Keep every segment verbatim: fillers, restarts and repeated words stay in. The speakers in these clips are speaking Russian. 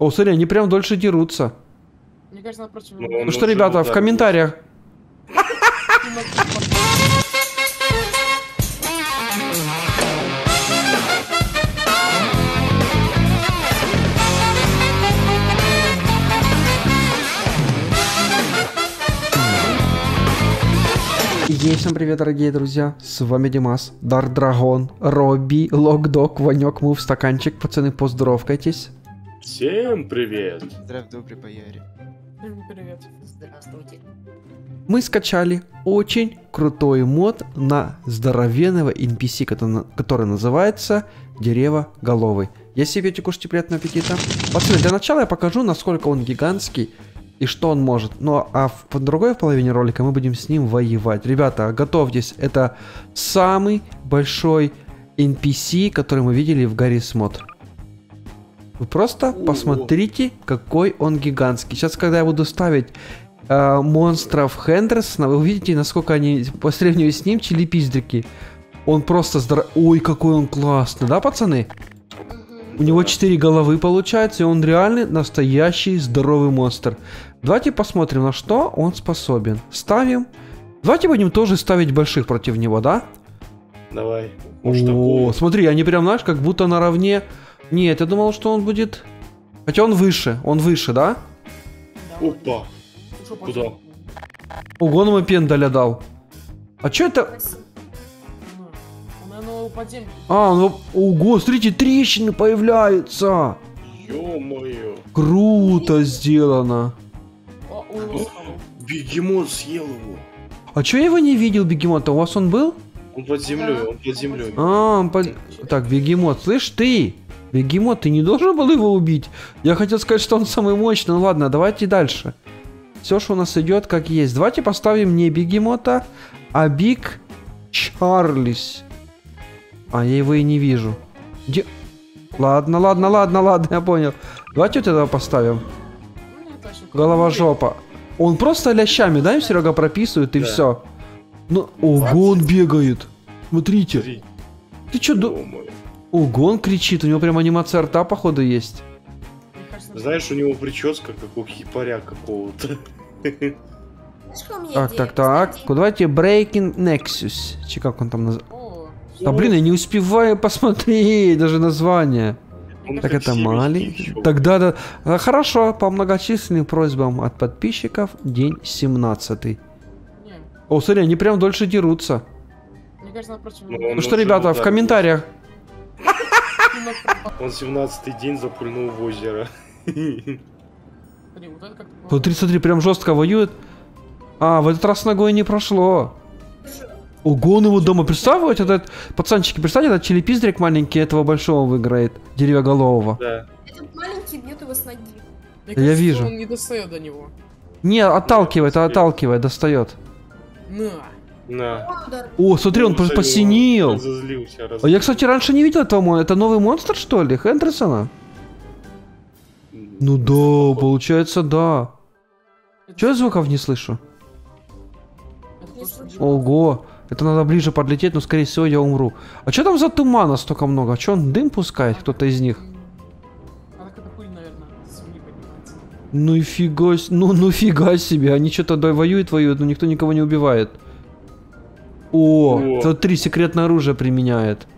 О, смотри, они прям дольше дерутся. Мне кажется, она против... Ну, ну что, ребята, в комментариях... Ей, всем привет, дорогие друзья, с вами Димас, Дар Драгон, Робби, Локдог, Ванек, Мув, Стаканчик. Пацаны, поздоровкайтесь. Всем привет. Здравствуйте, добрый бояре. Привет. Здравствуйте. Мы скачали очень крутой мод на здоровенного эн пи си, который, который называется Дерево Головый. Если пьете, кушайте, приятного аппетита. Пацаны, для начала я покажу, насколько он гигантский и что он может. Ну а в другой половине ролика мы будем с ним воевать. Ребята, готовьтесь. Это самый большой эн пи си, который мы видели в Garry's Mod. Вы просто О-о-о. посмотрите, какой он гигантский. Сейчас, когда я буду ставить э, монстров Хендерсона, вы увидите, насколько они по сравнению с ним чили-пиздрики. Он просто здоров... Ой, какой он классный, да, пацаны? У него четыре головы получается, и он реально настоящий здоровый монстр. Давайте посмотрим, на что он способен. Ставим. Давайте будем тоже ставить больших против него, да? Давай. Может, О, смотри, они прям, знаешь, как будто наравне. Нет, я думал, что он будет... Хотя он выше, он выше, да? Опа. Куда? Ого, он ему пендаля дал. А чё это... А, ну, ого, смотрите, трещины появляются. Ё-моё. Круто сделано. Бегемот съел его. А чё я его не видел, бегемота? У вас он был? Он под землей, он под землей. А, он под... Так, бегемот, слышь, ты. Бегемот, ты не должен был его убить. Я хотел сказать, что он самый мощный. Ну ладно, давайте дальше. Все, что у нас идет, как есть. Давайте поставим не бегемота, а Биг Чарлис. А, я его и не вижу. Где... Ладно, ладно, ладно, ладно, я понял. Давайте вот этого поставим. Голова жопа. Он просто лящами, да, им Серега прописывает, и да. все. Ну, ого, он бегает. Смотрите. Три. Ты чё, ду... Ого, он кричит, у него прям анимация рта, походу, есть. Знаешь, у него прическа, как у хипаря какого-то. Так, так, так. Давайте Breaking Nexus. Че, как он там называется? Да блин, я не успеваю посмотреть даже название. Он так это маленький. Тогда да. А, хорошо, по многочисленным просьбам от подписчиков, день семнадцатый. Нет. О, смотри, они прям дольше дерутся. Мне кажется, она против... Ну, ну что, ребята, в комментариях. Он семнадцатый день запульнул в озеро. Смотри, смотри, прям жестко воюет. А, в этот раз ногой не прошло. Ого, он его дома, представь, вот этот, пацанчики, представь, этот чили-пиздрик маленький этого большого выиграет, деревоголового. Да. Этот маленький бьет его с ноги. Мне кажется, я вижу. Он не достает до него. Не, отталкивает, а отталкивает, достает. На. На. О, смотри, он, он посинел. Он зазлился, раз... Я, кстати, раньше не видел этого монстра. Это новый монстр, что ли, Хендерсона? Ну да, получается, да. Чего я звуков не слышу? Не слышу. Ого. Это надо ближе подлететь, но, скорее всего, я умру. А что там за тумана столько много? А что, он дым пускает, кто-то из них? Ну и фига, ну, ну фига себе. Они что-то воюют, воюют, но никто никого не убивает. О, смотри, секретное оружие применяет.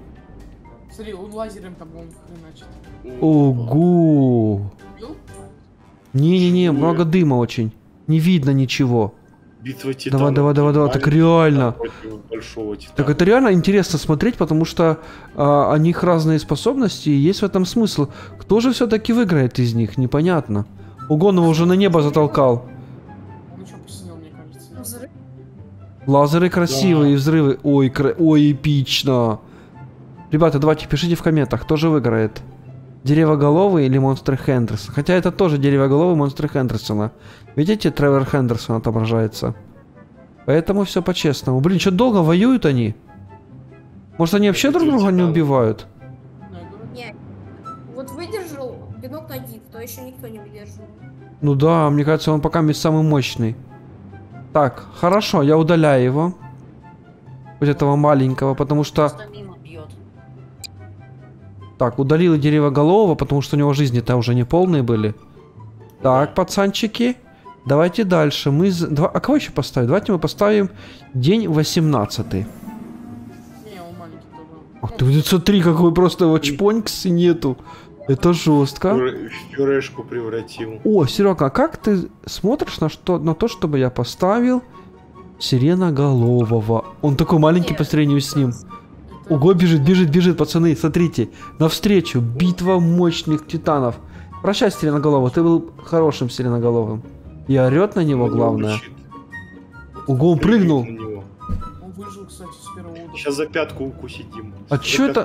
Смотри, он лазером там, он хреначит. Ого. Не-не-не, много дыма очень. Не видно ничего. Битва титанов. Давай, давай, давай, давай, так реально. Так это реально интересно смотреть, потому что а, у них разные способности, и есть в этом смысл. Кто же все-таки выиграет из них, непонятно. Угон его уже на небо затолкал. Ну, что, посидел, мне кажется. Лазеры? Лазеры красивые, да. Взрывы. Ой, кра... Ой, эпично. Ребята, давайте пишите в комментах, кто же выиграет. Деревоголовый или монстры Хендерсона? Хотя это тоже деревоголовый монстры Хендерсона. Видите, Тревор Хендерсон отображается. Поэтому все по-честному. Блин, что долго воюют они? Может, они вообще друг друга не убивают? Нет. Вот выдержал бинок ноги, то еще никто не выдержал. Ну да, мне кажется, он пока самый мощный. Так, хорошо, я удаляю его. Вот этого маленького, потому что... Так, удалила Дерево Голового, потому что у него жизни-то уже не полные были. Так, пацанчики, давайте дальше. Мы... Два... А кого еще поставим? Давайте мы поставим день восемнадцатый. Не, он маленький был. Ах ты, смотри, какой просто его чпонькс и нету. Это жестко. В пюрешку превратил. О, Серега, а как ты смотришь на, что... на то, чтобы я поставил Сиреноголового? Он такой маленький. Нет, по сравнению с ним. Ого, бежит, бежит, бежит, пацаны, смотрите. Навстречу, битва мощных титанов. Прощай, Сиреноголовый, ты был хорошим Сиреноголовым. И орет на него, главное. Ого, он прыгнул. Он выжил, кстати, с первого удара. Сейчас за пятку укусит, Дима. А чё это?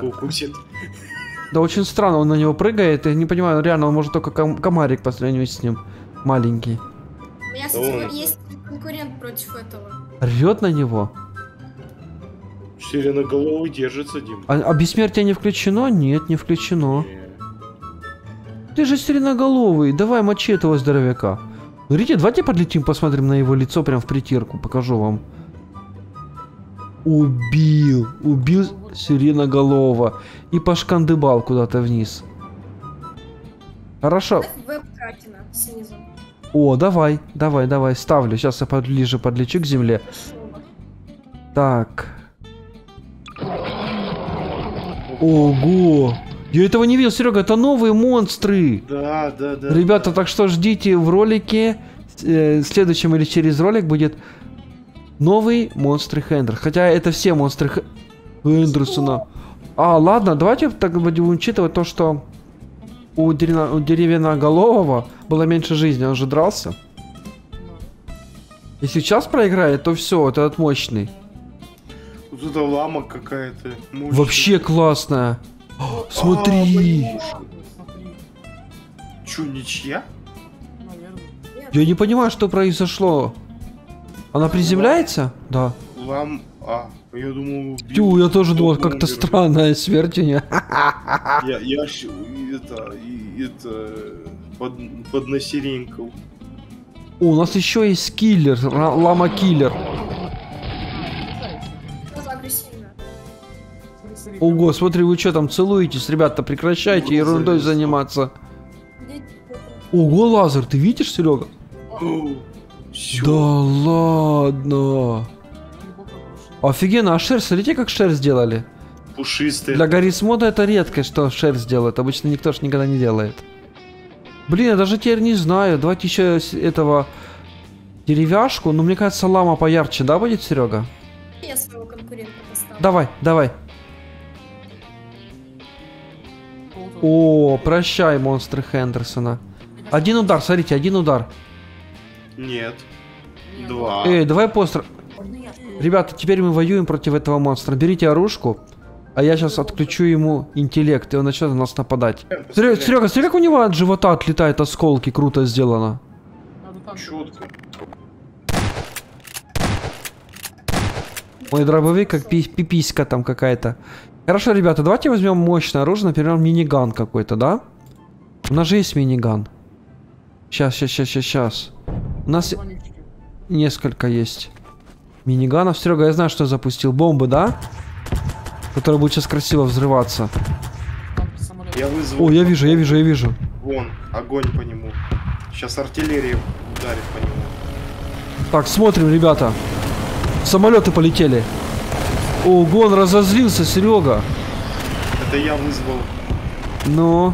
Да очень странно, он на него прыгает. Я не понимаю, реально, он может только ком комарик по сравнению с ним. Маленький. У меня, кстати, есть конкурент против этого. Рвет на него? Сиреноголовый держится, Дим. А, а бессмертие не включено? Нет, не включено. Нет. Ты же Сиреноголовый, давай мочи этого здоровяка. Смотрите, давайте подлетим, посмотрим на его лицо прям в притирку, покажу вам. Убил, убил Сиреноголова. И пошкандыбал куда-то вниз. Хорошо. О, давай, давай, давай, ставлю. Сейчас я поближе подлечу к земле. Так. Ого. Я этого не видел, Серега, это новые монстры. Да, да, да. Ребята, да. Так что ждите в ролике. Э, следующем или через ролик будет новый монстры Хендер. Хотя это все монстры Х... Хендерсона. А, ладно, давайте так будем учитывать то, что у, деревна... у Деревяноголового было меньше жизни, он же дрался. Если сейчас проиграет, то все, вот этот мощный. Вот это лама какая-то. Вообще классная. О, смотри! А, че, ничья? Я не понимаю, что произошло. Она приземляется? Да. Лам... А, я думал... Тю, я тоже думал, как-то странная смерть у нее. Я, я это... это... Под, поднасеренькал. О, у нас еще есть киллер. Лама-киллер. Ого, смотри, вы что там целуетесь, ребята, прекращайте Ого, ерундой завис. заниматься. Ого, лазер, ты видишь, Серега? Да ладно. Офигенно, а шерсть, смотрите, как шерсть сделали. Пушистые. Для Garry's Mod это редкость, что шерсть делает, обычно никто ж никогда не делает. Блин, я даже теперь не знаю, давайте еще этого деревяшку, но мне кажется, лама поярче, да, будет, Серега? Я своего конкурента поставлю. Давай, давай. О, прощай, монстры Хендерсона. Один удар, смотрите, один удар. Нет. Два. Эй, давай постро... Ребята, теперь мы воюем против этого монстра. Берите оружку, а я сейчас отключу ему интеллект, и он начнет на нас нападать. Серега, Серега, смотри, как у него от живота отлетают осколки, круто сделано. Чётко. Мой дробовик как пи пиписька там какая-то. Хорошо, ребята, давайте возьмем мощное оружие, например, миниган какой-то, да? У нас же есть миниган. Сейчас, сейчас, сейчас, сейчас, сейчас. У нас несколько есть миниганов. Серега, я знаю, что я запустил. Бомбы, да? Которые будут сейчас красиво взрываться. Я вызвал... О, я вижу, я вижу, я вижу. Вон, огонь по нему. Сейчас артиллерия ударит по нему. Так, смотрим, ребята. Самолеты полетели. Ого, он разозлился, Серега. Это я вызвал. Ну.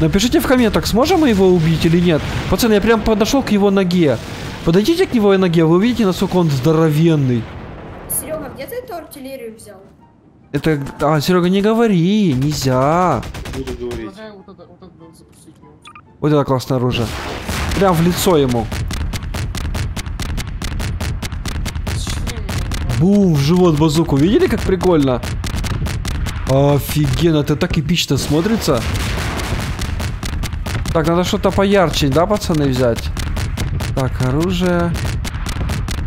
Напишите в комментах, сможем мы его убить или нет. Пацаны, я прям подошел к его ноге. Подойдите к его ноге, вы увидите, насколько он здоровенный. Серега, где ты эту артиллерию взял? Это... А, Серега, не говори, нельзя. Буду говорить. Вот это классное оружие. Прям в лицо ему. Бум, в живот базуку. Видели, как прикольно? Офигенно, это так эпично смотрится. Так, надо что-то поярче, да, пацаны, взять? Так, оружие.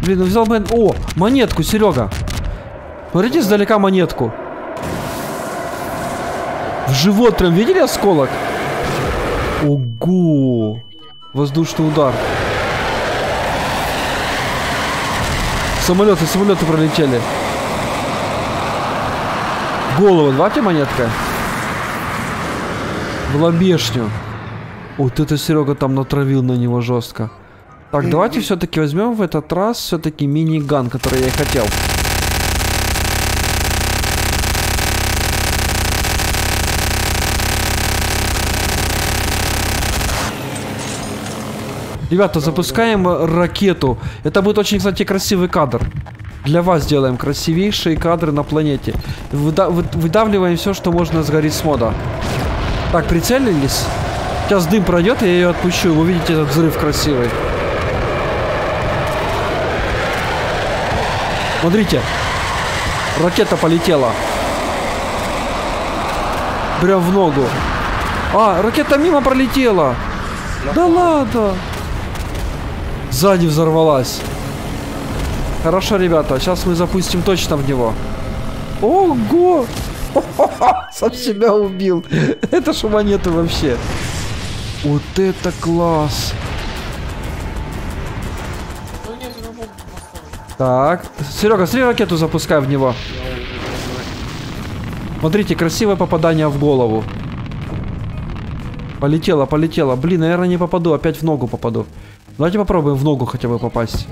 Блин, ну взял бы... О, монетку, Серега. Смотрите, издалека монетку. В живот прям, видели осколок? Ого. Воздушный удар. Самолеты, самолеты пролетели. голову, давайте монетка. В лобешню. Вот это Серега там натравил на него жестко. Так, давайте все-таки возьмем в этот раз все-таки мини-ган, который я и хотел. Ребята, запускаем ракету. Это будет очень, кстати, красивый кадр. Для вас делаем красивейшие кадры на планете. Выда- выдавливаем все, что можно с Garry's Mod. Так, прицелились. Сейчас дым пройдет, я ее отпущу. Вы видите этот взрыв красивый. Смотрите. Ракета полетела. Прям в ногу. А, ракета мимо пролетела. Да ладно. Сзади взорвалась. Хорошо, ребята, сейчас мы запустим точно в него. Ого! Сам себя убил. Это ж монеты вообще. Вот это класс. Так, Серега, смотри, ракету запускай в него. Смотрите, красивое попадание в голову. Полетела, полетела. Блин, наверное, не попаду, опять в ногу попаду. Давайте попробуем в ногу хотя бы попасть.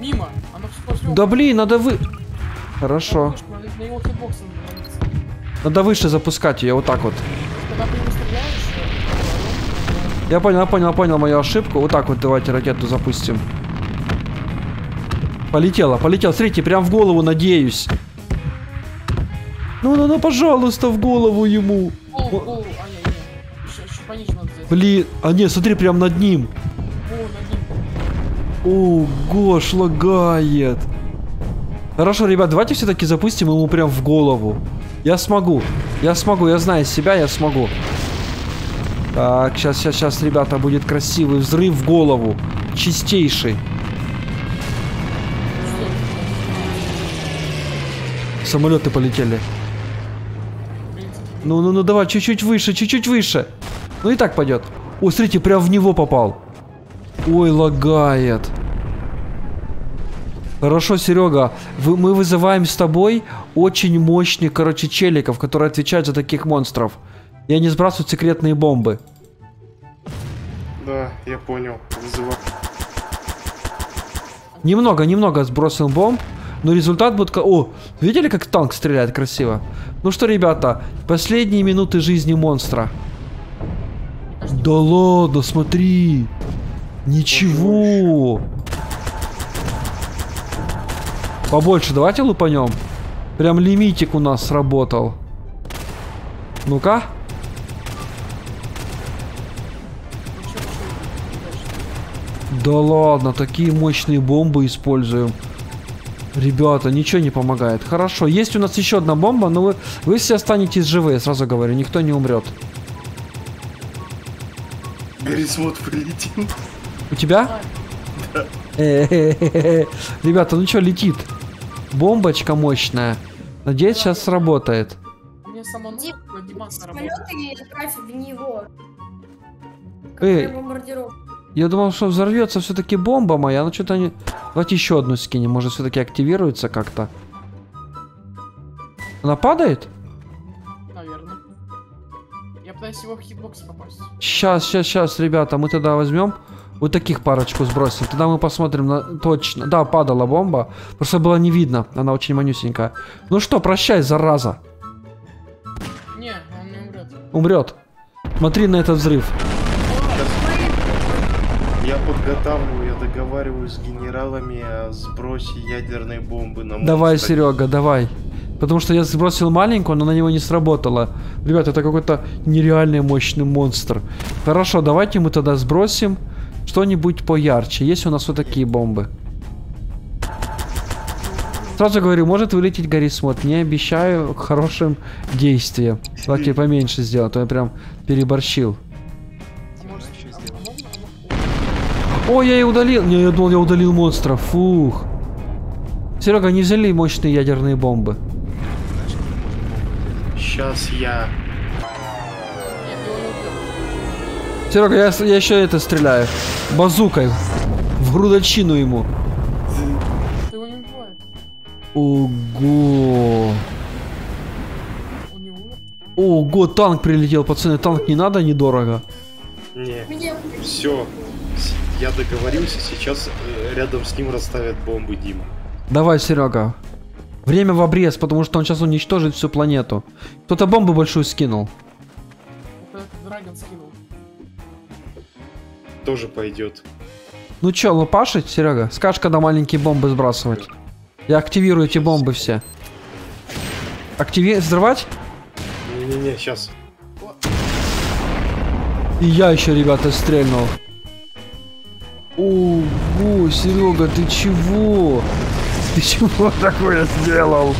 Мимо. Да блин, надо вы... Хорошо. Надо выше запускать ее, вот так вот. Я понял, я понял, понял мою ошибку. Вот так вот давайте ракету запустим. Полетела, полетела. Смотрите, прям в голову, надеюсь. Ну, ну, ну, пожалуйста, в голову ему. Блин, а нет, смотри, прям над ним. Ого, шлагает. Хорошо, ребят, давайте все-таки запустим ему прям в голову. Я смогу, я смогу, я знаю себя, я смогу. Так, сейчас, сейчас, сейчас, ребята, будет красивый взрыв в голову. Чистейший. Самолеты полетели. Ну, ну, ну, давай, чуть-чуть выше, чуть-чуть выше. Ну и так пойдет. О, смотрите, прям в него попал. Ой, лагает. Хорошо, Серега, вы, мы вызываем с тобой очень мощных, короче, челиков, которые отвечают за таких монстров. И они сбрасывают секретные бомбы. Да, я понял. Вызываю. Немного, немного сбросил бомб. Но результат будет... О, видели, как танк стреляет красиво? Ну что, ребята, последние минуты жизни монстра. Да ладно, смотри. Ничего. Побольше давайте лупанем. Прям лимитик у нас сработал. Ну-ка. Да ладно, такие мощные бомбы используем. Ребята, ничего не помогает. Хорошо, есть у нас еще одна бомба, но вы, вы все останетесь живые, сразу говорю, никто не умрет. Garry's Mod прилетел. У тебя? Да. Ребята, ну что, летит? Бомбочка мощная. Надеюсь, сейчас сработает. Эй, я думал, что взорвется все-таки бомба моя, но что-то не... Давайте еще одну скинем, может все-таки активируется как-то. Она падает? Наверное. Я пытаюсь его в хитбокс попасть. Сейчас, сейчас, сейчас, ребята, мы тогда возьмем... Вот таких парочку сбросим. Тогда мы посмотрим на... Точно. Да, падала бомба. Просто было не видно. Она очень манюсенькая. Ну что, прощай, зараза. Не, он не умрет. Умрет. Смотри на этот взрыв. Я подготавливаю, я договариваюсь с генералами о сбросе ядерной бомбы на... Давай, Серега, давай. Потому что я сбросил маленькую, но на него не сработало. Ребята, это какой-то нереальный мощный монстр. Хорошо, давайте мы тогда сбросим что-нибудь поярче. Есть у нас вот такие бомбы. Сразу говорю, может вылететь Garry's Mod. Не обещаю хорошим действиям. Давайте поменьше сделать, то я прям переборщил. О, я и удалил. Не, я думал, я удалил монстра. Фух. Серега, не взяли мощные ядерные бомбы? Сейчас я... Серега, я, я еще это стреляю. Базукой. В грудочину ему. Ого. Ого, танк прилетел, пацаны, танк не надо, недорого. Не, все, я договорился, сейчас рядом с ним расставят бомбы, Дима. Давай, Серега. Время в обрез, потому что он сейчас уничтожит всю планету. Кто-то бомбу большую скинул. Это Драгон скинул. Тоже пойдет. Ну че, лопашить, Серега? Скажешь, когда маленькие бомбы сбрасывать. Я активирую эти бомбы все. Активи... Взрывать? Не-не-не, сейчас. И я еще, ребята, стрельнул. Ого, Серега, ты чего? Ты чего такое сделал?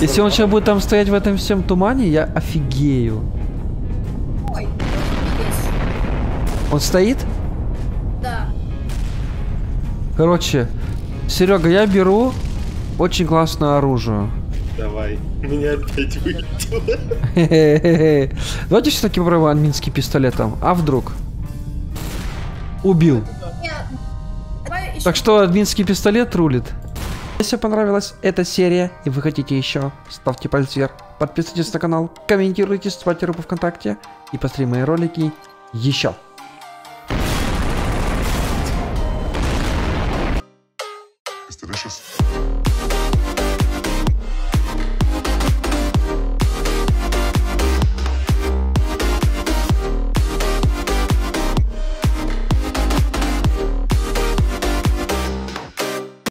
Если он сейчас будет там стоять в этом всем тумане, я офигею. Он стоит? Да. Короче, Серега, я беру очень классное оружие. Давай, меня опять выкинуло. Давайте все-таки попробуем админский пистолетом. А вдруг? Убил. Так что админский пистолет рулит. Если понравилась эта серия и вы хотите еще, ставьте палец вверх, подписывайтесь на канал, комментируйте, ставьте руку ВКонтакте и посмотрите мои ролики еще. Delicious.